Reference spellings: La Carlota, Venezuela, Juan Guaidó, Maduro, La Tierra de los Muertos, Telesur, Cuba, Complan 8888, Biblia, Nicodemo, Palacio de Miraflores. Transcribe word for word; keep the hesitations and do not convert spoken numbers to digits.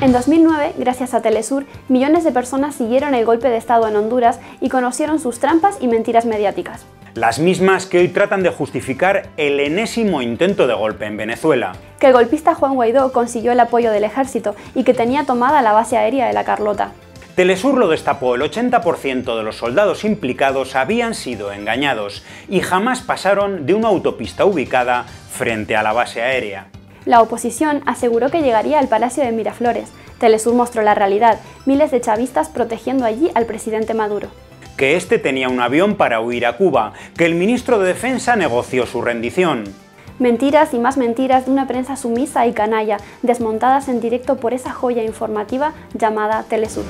En dos mil nueve, gracias a Telesur, millones de personas siguieron el golpe de Estado en Honduras y conocieron sus trampas y mentiras mediáticas. Las mismas que hoy tratan de justificar el enésimo intento de golpe en Venezuela. Que el golpista Juan Guaidó consiguió el apoyo del ejército y que tenía tomada la base aérea de La Carlota. Telesur lo destapó, el ochenta por ciento de los soldados implicados habían sido engañados y jamás pasaron de una autopista ubicada frente a la base aérea. La oposición aseguró que llegaría al Palacio de Miraflores. Telesur mostró la realidad, miles de chavistas protegiendo allí al presidente Maduro. Que este tenía un avión para huir a Cuba, que el ministro de Defensa negoció su rendición. Mentiras y más mentiras de una prensa sumisa y canalla, desmontadas en directo por esa joya informativa llamada Telesur.